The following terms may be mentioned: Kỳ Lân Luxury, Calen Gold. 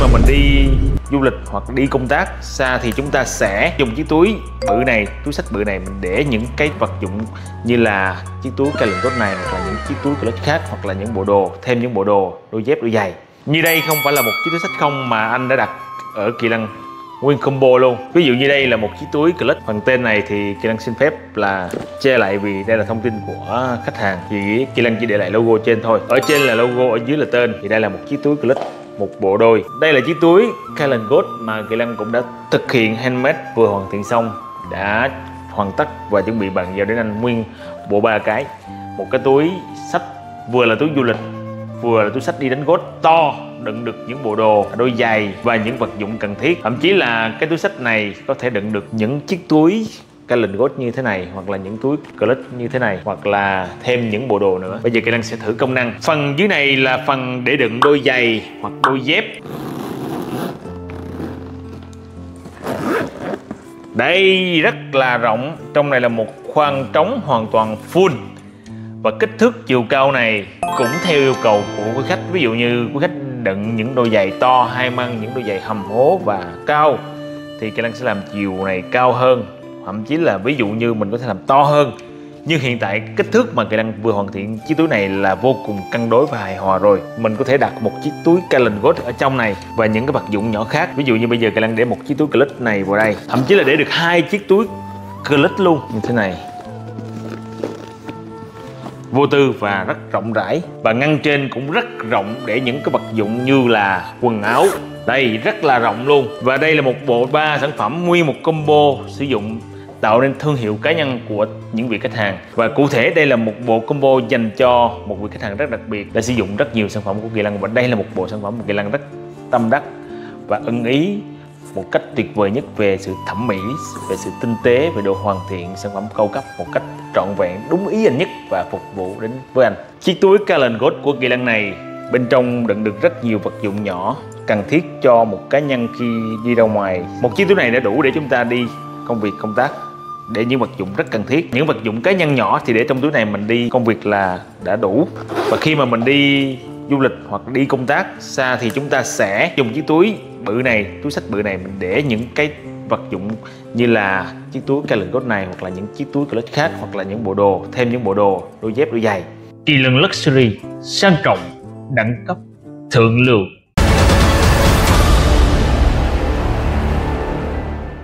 mà mình đi du lịch hoặc đi công tác xa thì chúng ta sẽ dùng chiếc túi bự này, túi xách bự này mình để những cái vật dụng như là chiếc túi Calen Gold này, hoặc là những chiếc túi của lớp khác, hoặc là những bộ đồ, thêm những bộ đồ, đôi dép, đôi giày. Như đây không phải là một chiếc túi xách không mà anh đã đặt ở Kỳ Lân nguyên combo luôn. Ví dụ như đây là một chiếc túi clutch, phần tên này thì Kỳ Lân xin phép là che lại vì đây là thông tin của khách hàng, thì Kỳ Lân chỉ để lại logo trên thôi, ở trên là logo, ở dưới là tên. Thì đây là một chiếc túi clutch, một bộ đôi. Đây là chiếc túi Calen Gold mà Kỳ Lân cũng đã thực hiện handmade, vừa hoàn thiện xong, đã hoàn tất và chuẩn bị bàn giao đến anh nguyên bộ ba cái. Một cái túi xách vừa là túi du lịch, vừa là túi xách đi đánh golf to, đựng được những bộ đồ, đôi giày và những vật dụng cần thiết. Thậm chí là cái túi xách này có thể đựng được những chiếc túi Calen Gold như thế này, hoặc là những túi clutch như thế này, hoặc là thêm những bộ đồ nữa. Bây giờ Kỳ Lân sẽ thử công năng. Phần dưới này là phần để đựng đôi giày hoặc đôi dép. Đây rất là rộng, trong này là một khoang trống hoàn toàn full. Và kích thước chiều cao này cũng theo yêu cầu của quý khách. Ví dụ như quý khách đựng những đôi giày to hai măng, những đôi giày hầm hố và cao, thì Kỳ Lân sẽ làm chiều này cao hơn. Thậm chí là ví dụ như mình có thể làm to hơn. Nhưng hiện tại kích thước mà Kỳ Lân vừa hoàn thiện chiếc túi này là vô cùng cân đối và hài hòa rồi. Mình có thể đặt một chiếc túi Calen Gold ở trong này và những cái vật dụng nhỏ khác. Ví dụ như bây giờ Kỳ Lân để một chiếc túi clutch này vào đây, thậm chí là để được hai chiếc túi clutch luôn như thế này, vô tư và rất rộng rãi. Và ngăn trên cũng rất rộng để những cái vật dụng như là quần áo. Đây rất là rộng luôn. Và đây là một bộ ba sản phẩm, nguyên một combo sử dụng tạo nên thương hiệu cá nhân của những vị khách hàng. Và cụ thể đây là một bộ combo dành cho một vị khách hàng rất đặc biệt đã sử dụng rất nhiều sản phẩm của Kỳ Lân. Và đây là một bộ sản phẩm của Kỳ Lân rất tâm đắc và ưng ý một cách tuyệt vời nhất về sự thẩm mỹ, về sự tinh tế, về độ hoàn thiện sản phẩm cao cấp một cách trọn vẹn, đúng ý anh nhất và phục vụ đến với anh. Chiếc túi Calen Gold của Kỳ Lân này bên trong đựng được rất nhiều vật dụng nhỏ cần thiết cho một cá nhân khi đi ra ngoài. Một chiếc túi này đã đủ để chúng ta đi công việc, công tác, để những vật dụng rất cần thiết. Những vật dụng cá nhân nhỏ thì để trong túi này mình đi công việc là đã đủ. Và khi mà mình đi du lịch hoặc đi công tác xa thì chúng ta sẽ dùng chiếc túi bự này, túi xách bự này mình để những cái vật dụng như là chiếc túi Calen Gold này, hoặc là những chiếc túi clutch khác, hoặc là những bộ đồ, thêm những bộ đồ, đôi dép, đôi giày. Kỳ Lân Luxury sang trọng, đẳng cấp, thượng lưu.